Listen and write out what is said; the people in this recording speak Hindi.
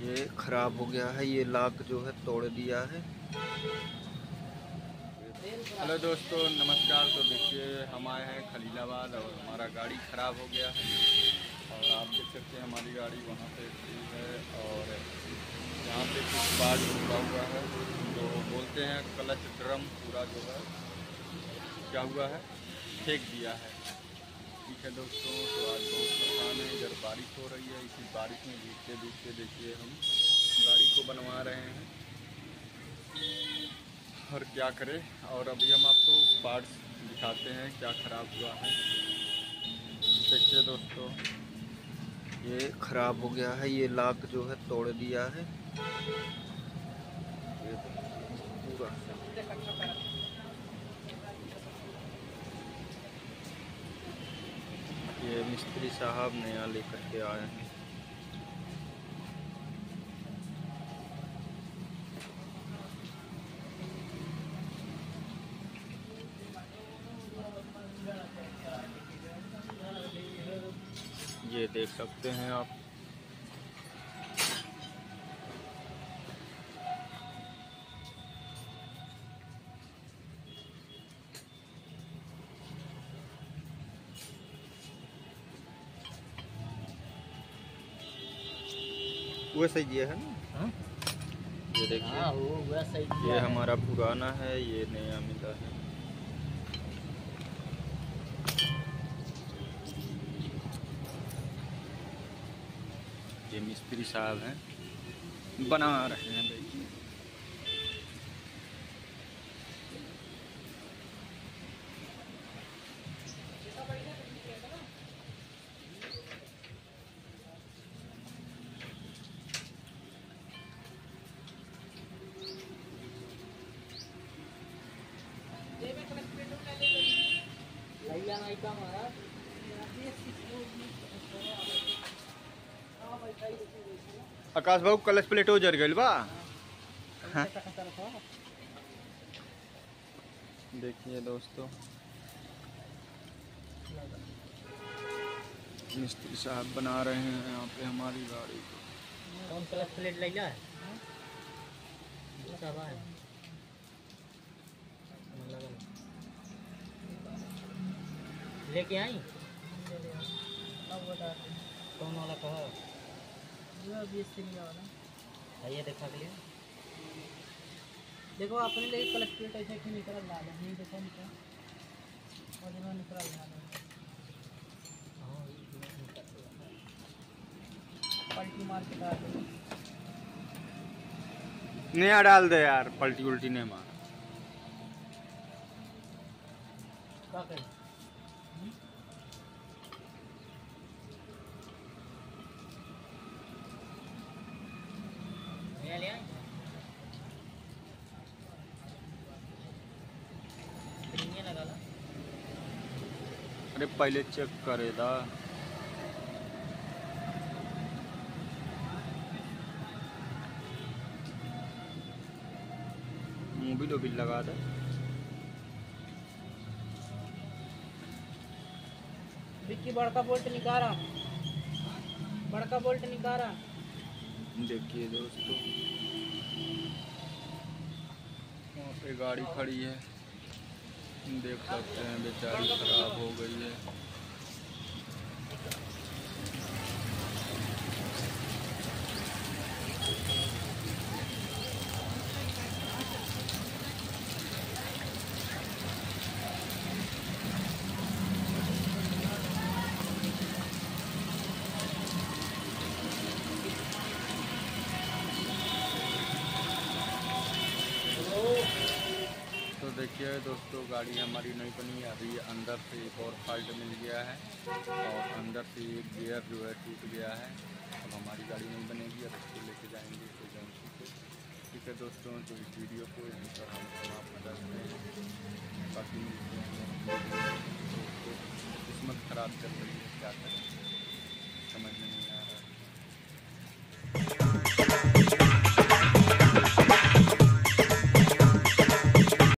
ये खराब हो गया है, ये लाक जो है तोड़ दिया है। हेलो दोस्तों नमस्कार। तो देखिए हम आए हैं खलीलाबाद और हमारा गाड़ी ख़राब हो गया है और आप देख सकते हैं हमारी गाड़ी वहाँ पे ठीक है और यहाँ पे कुछ बाढ़ रुका हुआ है जो बोलते हैं क्लच ड्रम पूरा जो है क्या हुआ है फेंक दिया है। ठीक है दोस्तों, तो आज बहुत नुकसान है, इधर बारिश हो रही है, इसी बारिश में भीगते भीगते देखिए हम गाड़ी को बनवा रहे हैं और क्या करें। और अभी हम आपको पार्ट्स दिखाते हैं क्या ख़राब हुआ है। देखिए दोस्तों ये ख़राब हो गया है, ये लाक जो है तोड़ दिया है पूरा। ये मिस्त्री साहब नया लेकर के आए हैं। ये देख सकते हैं आप, वैसे ये है ना, ये देखिए वैसे ये हमारा पुराना है, ये नया मिला है। ये मिस्त्री साहब हैं, बना रहे हैं भाई। आकाश बाबू क्लच प्लेट उजर गई बा। देखिए दोस्तों मिस्त्री साहब बना रहे हैं यहाँ पे हमारी गाड़ी को। क्लच प्लेट ले जाए लेके आई कौन वाला कहा वाला ये देखा के लिए देखो आपने ले क्लच प्लेट ऐसे क्यों निकल ला नहीं देखा निकल पलटी मार के डाल नया डाल दे यार, पलटी उल्टी नहीं मार क्या करें। अरे पहले चेक करेगा मोबिल वोबिल लगा दे। विक्की बड़का बोल्ट निकाला, बड़का बोल्ट निकाला। देखिए दोस्तों यहाँ पे गाड़ी खड़ी है, देख सकते हैं बेचारी खराब हो गई है। देखिए दोस्तों गाड़ी हमारी नहीं बनी, अभी अंदर से एक और फॉल्ट मिल गया है और अंदर से एक गियर जो है टूट गया है। अब हमारी गाड़ी नहीं बनेगी, अब इसको लेके जाएंगे एजेंसी पे। ठीक है दोस्तों, तो इस वीडियो को यहीं पर हम समाप्त करते हैं। बाकी किस्मत ख़राब चल रही है, क्या करें समझ में नहीं आ रहा।